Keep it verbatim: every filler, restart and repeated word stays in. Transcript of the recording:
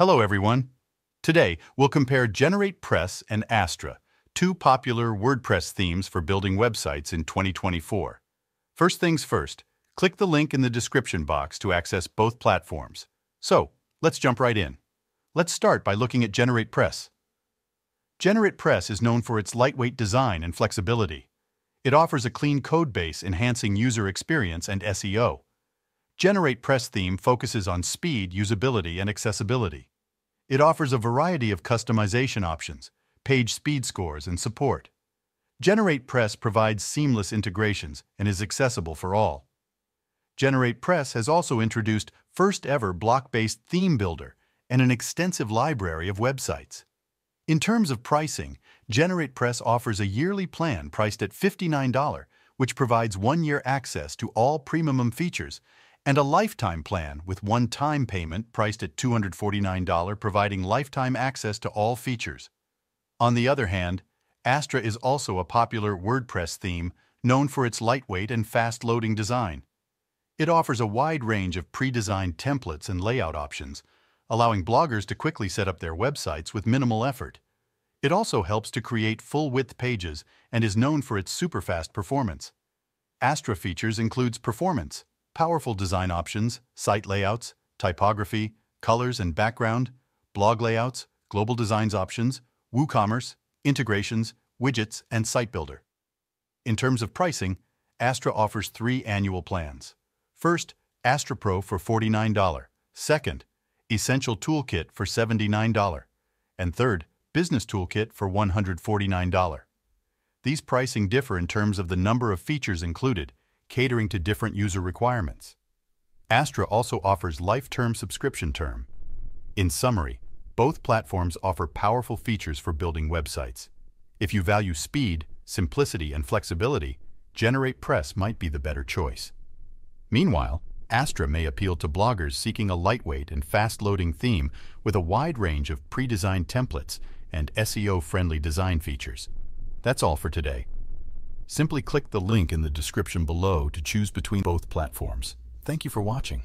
Hello everyone! Today, we'll compare GeneratePress and Astra, two popular WordPress themes for building websites in twenty twenty-four. First things first, click the link in the description box to access both platforms. So, let's jump right in. Let's start by looking at GeneratePress. GeneratePress is known for its lightweight design and flexibility. It offers a clean code base enhancing user experience and S E O. GeneratePress theme focuses on speed, usability, and accessibility. It offers a variety of customization options, page speed scores, and support. GeneratePress provides seamless integrations and is accessible for all. GeneratePress has also introduced first-ever block-based theme builder and an extensive library of websites. In terms of pricing, GeneratePress offers a yearly plan priced at fifty-nine dollars, which provides one-year access to all premium features, and a lifetime plan with one-time payment priced at two hundred forty-nine dollars, providing lifetime access to all features. On the other hand, Astra is also a popular WordPress theme known for its lightweight and fast-loading design. It offers a wide range of pre-designed templates and layout options, allowing bloggers to quickly set up their websites with minimal effort. It also helps to create full-width pages and is known for its super-fast performance. Astra features includes performance, powerful design options, site layouts, typography, colors and background, blog layouts, global designs options, WooCommerce, integrations, widgets, and site builder. In terms of pricing, Astra offers three annual plans. First, Astra Pro for forty-nine dollars, second, Essential Toolkit for seventy-nine dollars, and third, Business Toolkit for one hundred forty-nine dollars. These pricing differ in terms of the number of features included, catering to different user requirements. Astra also offers lifetime subscription term. In summary, both platforms offer powerful features for building websites. If you value speed, simplicity, and flexibility, GeneratePress might be the better choice. Meanwhile, Astra may appeal to bloggers seeking a lightweight and fast-loading theme with a wide range of pre-designed templates and S E O-friendly design features. That's all for today. Simply click the link in the description below to choose between both platforms. Thank you for watching.